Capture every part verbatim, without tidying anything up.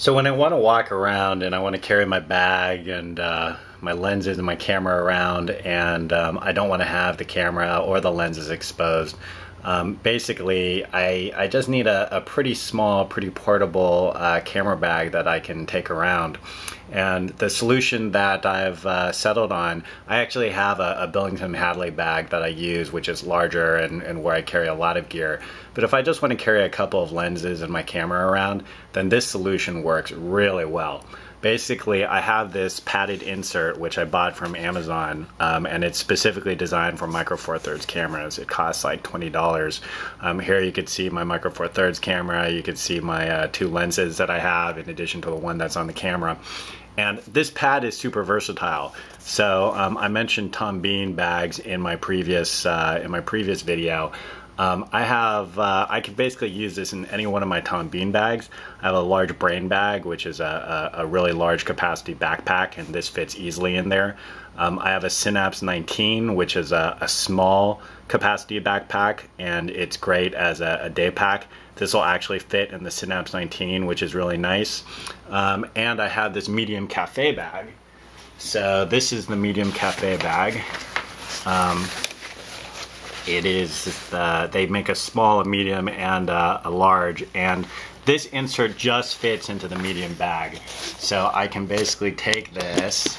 So when I want to walk around and I want to carry my bag and uh, my lenses and my camera around, and um, I don't want to have the camera or the lenses exposed, um, basically I, I just need a, a pretty small, pretty portable uh, camera bag that I can take around. And the solution that I've uh, settled on, I actually have a, a Billington Hadley bag that I use, which is larger and, and where I carry a lot of gear. But if I just want to carry a couple of lenses and my camera around, then this solution works really well. Basically, I have this padded insert, which I bought from Amazon, um, and it's specifically designed for Micro Four Thirds cameras. It costs like twenty dollars. Um, here you can see my Micro Four Thirds camera. You can see my uh, two lenses that I have in addition to the one that's on the camera. And this pad is super versatile. So um, I mentioned Tom Bihn bags in my previous uh, in my previous video. Um, I have, uh, I can basically use this in any one of my Tom Bihn bags. I have a large Brain Bag, which is a, a, a really large capacity backpack, and this fits easily in there. Um, I have a Synapse nineteen, which is a, a small capacity backpack, and it's great as a, a day pack. This will actually fit in the Synapse nineteen, which is really nice. Um, and I have this Medium Cafe Bag. So this is the Medium Cafe Bag. Um, It is, uh, they make a small, a medium, and uh, a large, and this insert just fits into the medium bag. So I can basically take this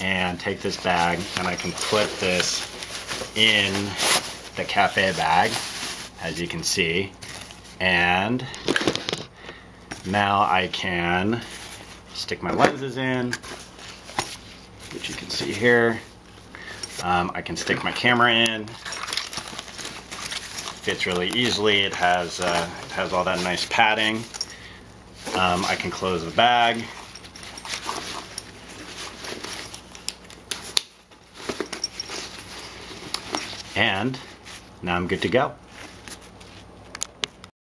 and take this bag, and I can put this in the cafe bag, as you can see. And now I can stick my lenses in, which you can see here. Um, I can stick my camera in. Fits really easily. It has uh, it has all that nice padding. Um, I can close the bag. And now I'm good to go.